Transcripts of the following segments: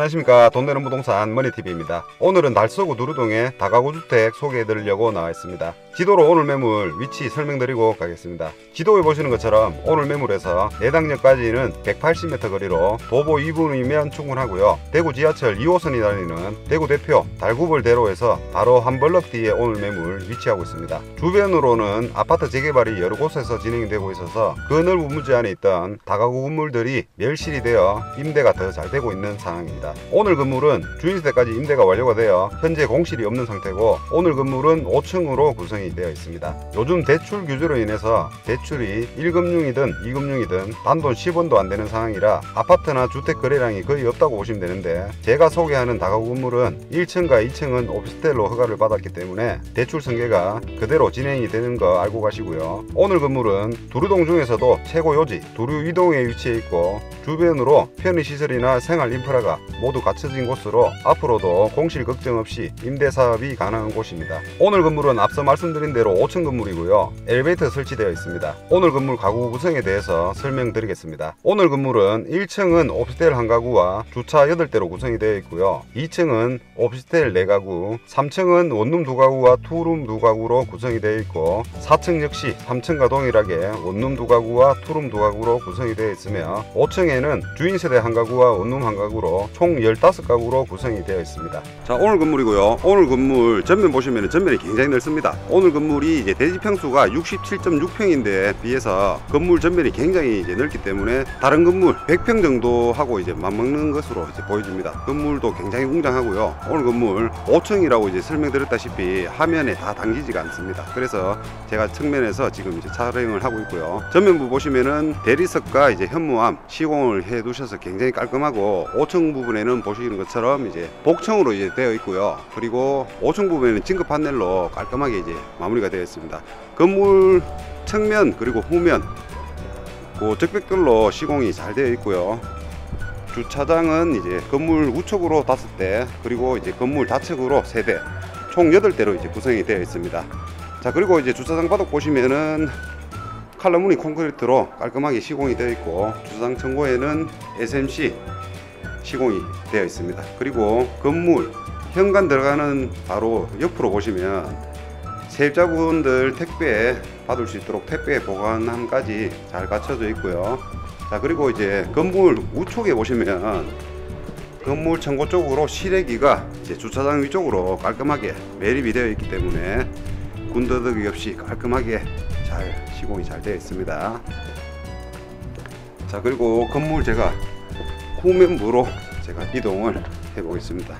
안녕하십니까, 돈 되는 부동산 머니TV입니다. 오늘은 달서구 두류동의 다가구 주택 소개해드리려고 나와있습니다. 지도로 오늘 매물 위치 설명드리고 가겠습니다. 지도에 보시는 것처럼 오늘 매물에서 내당역까지는 180m 거리로 도보 2분이면 충분하고요, 대구 지하철 2호선이 다니는 대구 대표 달구벌대로에서 바로 한 블럭 뒤에 오늘 매물 위치하고 있습니다. 주변으로는 아파트 재개발이 여러 곳에서 진행이 되고 있어서 그 넓은 문제 안에 있던 다가구 건물들이 멸실이 되어 임대가 더 잘 되고 있는 상황입니다. 오늘 건물은 주인세대까지 임대가 완료가 되어 현재 공실이 없는 상태고, 오늘 건물은 5층으로 구성이 되어 있습니다. 요즘 대출 규제로 인해서 대출이 1금융이든 2금융이든 단돈 10원도 안 되는 상황이라 아파트나 주택 거래량이 거의 없다고 보시면 되는데, 제가 소개하는 다가구 건물은 1층과 2층은 오피스텔로 허가를 받았기 때문에 대출 승계가 그대로 진행이 되는 거 알고 가시고요. 오늘 건물은 두류동 중에서도 최고 요지 두류이동에 위치해 있고, 주변으로 편의시설이나 생활 인프라가 모두 갖춰진 곳으로 앞으로도 공실 걱정 없이 임대사업이 가능한 곳입니다. 오늘 건물은 앞서 말씀드린 대로 5층 건물이고요, 엘리베이터 설치되어 있습니다. 오늘 건물 가구 구성에 대해서 설명드리겠습니다. 오늘 건물은 1층은 오피스텔 1가구와 주차 8대로 구성이 되어 있고요, 2층은 오피스텔 4가구, 3층은 원룸 2가구와 투룸 2가구로 구성이 되어 있고, 4층 역시 3층과 동일하게 원룸 2가구와 투룸 2가구로 구성이 되어 있으며, 5층에는 주인세대 1가구와 원룸 1가구로 총 15가구로 구성이 되어 있습니다. 자, 오늘 건물이고요. 오늘 건물 전면 보시면 전면이 굉장히 넓습니다. 오늘 건물이 이제 대지평수가 67.6평인데 비해서 건물 전면이 굉장히 이제 넓기 때문에 다른 건물 100평 정도 하고 이제 맞먹는 것으로 이제 보여집니다. 건물도 굉장히 웅장하고요. 오늘 건물 5층이라고 이제 설명드렸다시피 화면에 다 담기지가 않습니다. 그래서 제가 측면에서 지금 이제 촬영을 하고 있고요. 전면부 보시면은 대리석과 이제 현무암 시공을 해 두셔서 굉장히 깔끔하고, 5층 부분에는 보시는 것처럼 이제 복층으로 이제 되어 있고요. 그리고 5층 부분에는 징크 판넬로 깔끔하게 이제 마무리가 되어 있습니다. 건물 측면 그리고 후면 그 적벽들로 시공이 잘 되어 있고요. 주차장은 이제 건물 우측으로 5대, 그리고 이제 건물 좌측으로 3대, 총 8대로 이제 구성이 되어 있습니다. 자, 그리고 이제 주차장 바닥 보시면은 칼라무늬 콘크리트로 깔끔하게 시공이 되어 있고, 주차장 청구에는 SMC 시공이 되어 있습니다. 그리고 건물 현관 들어가는 바로 옆으로 보시면 세입자분들 택배 받을 수 있도록 택배 보관함까지 잘 갖춰져 있고요. 자, 그리고 이제 건물 우측에 보시면 건물 청구 쪽으로 실외기가 이제 주차장 위쪽으로 깔끔하게 매립이 되어 있기 때문에 군더더기 없이 깔끔하게 잘 시공이 잘 되어 있습니다. 자, 그리고 건물 제가 후면부로 제가 이동을 해 보겠습니다.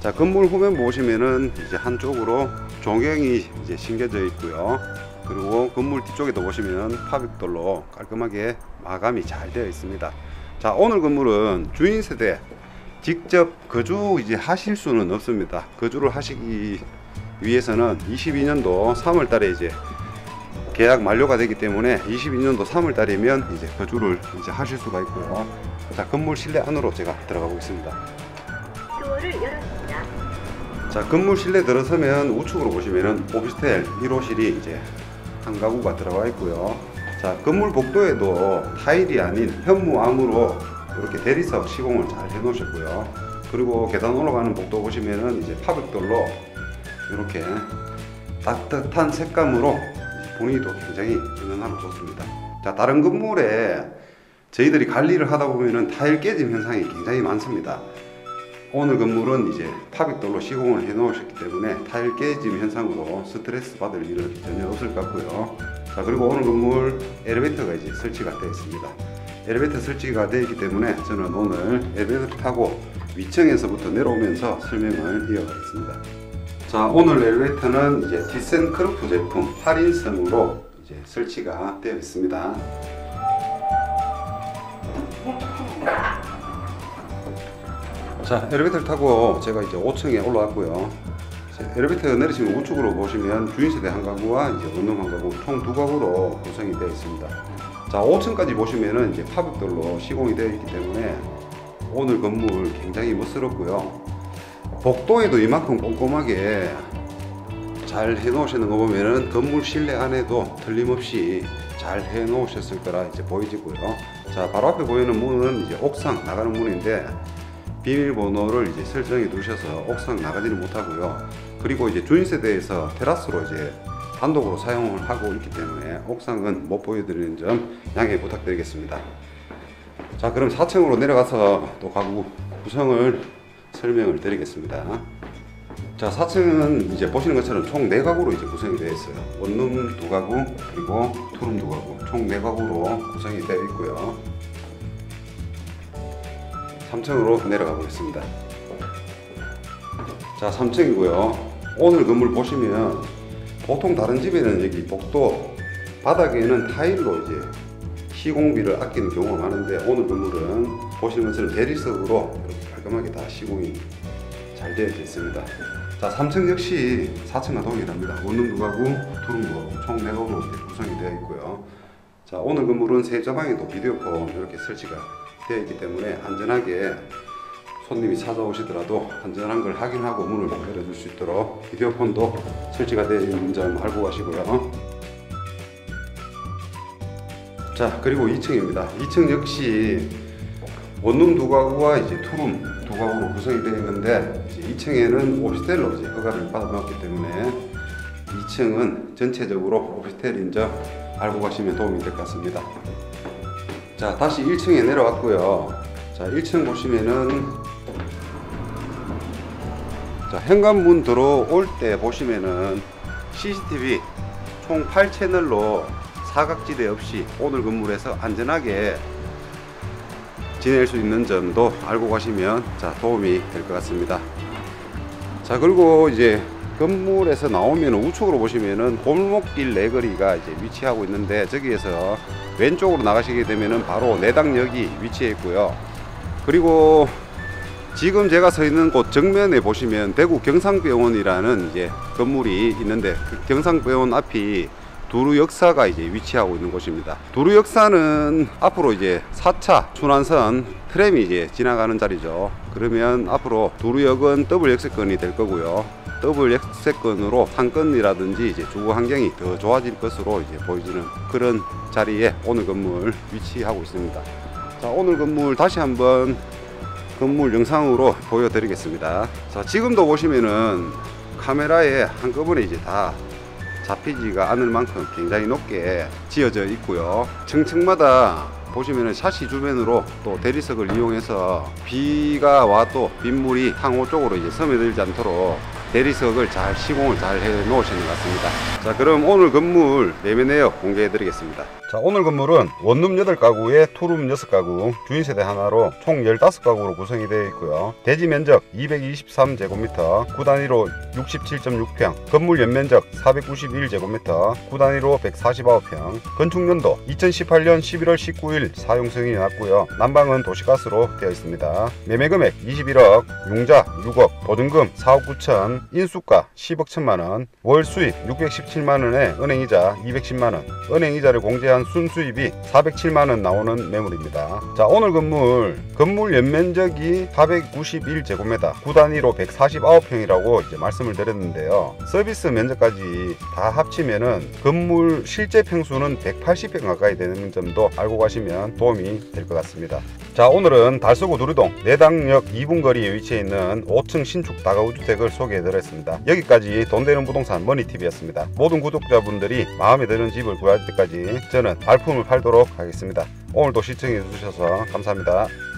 자, 건물 후면 보시면은 이제 한쪽으로 조경이 이제 심겨져 있고요. 그리고 건물 뒤쪽에도 보시면 파벽돌로 깔끔하게 마감이 잘 되어 있습니다. 자, 오늘 건물은 주인 세대 직접 거주 이제 하실 수는 없습니다. 거주를 하시기 위해서는 22년도 3월달에 이제 계약 만료가 되기 때문에 22년도 3월달이면 이제 거주를 이제 하실 수가 있고요. 자, 건물 실내 안으로 제가 들어가 보겠습니다. 도어를 열었습니다. 자, 건물 실내 들어서면 우측으로 보시면은 오피스텔 1호실이 이제 1가구가 들어가 있고요. 자, 건물 복도에도 타일이 아닌 현무암으로 이렇게 대리석 시공을 잘 해놓으셨고요. 그리고 계단 올라가는 복도 보시면은 이제 파벽돌로 이렇게 따뜻한 색감으로 분위기도 굉장히 은은하고 좋습니다. 자, 다른 건물에 저희들이 관리를 하다 보면은 타일 깨짐 현상이 굉장히 많습니다. 오늘 건물은 이제 파벽돌로 시공을 해 놓으셨기 때문에 타일 깨짐 현상으로 스트레스 받을 일은 전혀 없을 것 같고요. 자, 그리고 오늘 건물 엘리베이터가 이제 설치가 되어 있습니다. 엘리베이터 설치가 되어 있기 때문에 저는 오늘 엘리베이터를 타고 위층에서부터 내려오면서 설명을 이어가겠습니다. 자, 오늘 엘리베이터는 이제 디센 크루프 제품 8인승으로 이제 설치가 되어 있습니다. 자, 엘리베이터를 타고 제가 이제 5층에 올라왔고요. 엘리베이터 내리시면 우측으로 보시면 주인세대 1가구와 이제 원룸 1가구 총 2가구로 구성이 되어 있습니다. 자, 5층까지 보시면은 이제 파벽돌로 시공이 되어 있기 때문에 오늘 건물 굉장히 멋스럽고요. 복도에도 이만큼 꼼꼼하게 잘 해놓으시는 거 보면은 건물 실내 안에도 틀림없이 잘 해놓으셨을 거라 이제 보이지고요. 자, 바로 앞에 보이는 문은 이제 옥상 나가는 문인데, 비밀번호를 이제 설정해 두셔서 옥상 나가지는 못하고요. 그리고 이제 주인세대에서 테라스로 이제 단독으로 사용을 하고 있기 때문에 옥상은 못 보여드리는 점 양해 부탁드리겠습니다. 자, 그럼 4층으로 내려가서 또 가구 구성을 설명을 드리겠습니다. 자, 4층은 이제 보시는 것처럼 총 4가구로 이제 구성이 되어 있어요. 원룸 2가구 그리고 투룸 2가구, 총 4가구로 구성이 되어 있고요. 3층으로 내려가 보겠습니다. 자, 3층이고요. 오늘 건물 보시면 보통 다른 집에는 여기 복도 바닥에는 타일로 이제 시공비를 아끼는 경우가 많은데, 오늘 건물은 보시는 것처럼 대리석으로 이렇게 깔끔하게 다 시공이 잘 되어 있습니다. 자, 3층 역시 4층과 동일합니다. 원룸 2가구, 투룸 2가구, 총 4가구로 구성이 되어 있고요. 자, 오늘 건물은 3주방에도 비디오폰 이렇게 설치가 되어 있기 때문에 안전하게 손님이 찾아오시더라도 안전한 걸 확인하고 문을 열어줄 수 있도록 비디오폰도 설치가 되어 있는 점 알고 가시고요. 자, 그리고 2층입니다. 2층 역시 원룸 2가구와 이제 투룸 2가구로 구성이 되어 있는데, 이제 2층에는 오피스텔로 이제 허가를 받아놨기 때문에 2층은 전체적으로 오피스텔인 점 알고 가시면 도움이 될 것 같습니다. 자, 다시 1층에 내려왔고요. 자, 1층 보시면은, 자, 현관문 들어올 때 보시면은 CCTV 총 8채널로 사각지대 없이 오늘 건물에서 안전하게 지낼 수 있는 점도 알고 가시면 자, 도움이 될 것 같습니다. 자, 그리고 이제 건물에서 나오면 우측으로 보시면은 골목길 내거리가 이제 위치하고 있는데, 저기에서 왼쪽으로 나가시게 되면은 바로 내당역이 위치해 있고요. 그리고 지금 제가 서 있는 곳 정면에 보시면 대구 경상병원이라는 이제 건물이 있는데, 그 경상병원 앞이 두류역사가 이제 위치하고 있는 곳입니다. 두류역사는 앞으로 이제 4차 순환선 트램이 이제 지나가는 자리죠. 그러면 앞으로 두류역은 더블 역세권이 될 거고요. 더블 역세권으로 상권이라든지 이제 주거 환경이 더 좋아질 것으로 이제 보이지는 그런 자리에 오늘 건물 위치하고 있습니다. 자, 오늘 건물 다시 한번 건물 영상으로 보여드리겠습니다. 자, 지금도 보시면은 카메라에 한꺼번에 이제 다 잡히지가 않을 만큼 굉장히 높게 지어져 있고요. 층층마다 보시면은 샤시 주변으로 또 대리석을 이용해서 비가 와도 빗물이 상호 쪽으로 이제 스며들지 않도록 대리석을 잘 시공을 잘 해 놓으시는 것 같습니다. 자, 그럼 오늘 건물 내면 내역 공개해 드리겠습니다. 자, 오늘 건물은 원룸 8가구에 투룸 6가구, 주인세대 하나로 총 15가구로 구성이 되어 있고요. 대지 면적 223제곱미터, 9단위로 67.6평, 건물 연면적 491제곱미터, 9단위로 149평, 건축년도 2018년 11월 19일 사용승인이 났고요. 난방은 도시가스로 되어 있습니다. 매매금액 21억, 융자 6억, 보증금 4억 9천, 인수가 10억 1000만원, 월 수입 617만원에 은행이자 210만원, 은행이자를 공제한 순수입이 407만원 나오는 매물입니다. 자, 오늘 건물 연면적이 491제곱미터, 9단위로 149평이라고 이제 말씀을 드렸는데요. 서비스 면적까지 다 합치면은 건물 실제 평수는 180평 가까이 되는 점도 알고 가시면 도움이 될 것 같습니다. 자, 오늘은 달서구 두류동 내당역 2분 거리에 위치해 있는 5층 신축 다가구주택을 소개해드렸습니다. 여기까지 돈되는 부동산 머니TV였습니다. 모든 구독자분들이 마음에 드는 집을 구할 때까지 저는 발품을 팔도록 하겠습니다. 오늘도 시청해주셔서 감사합니다.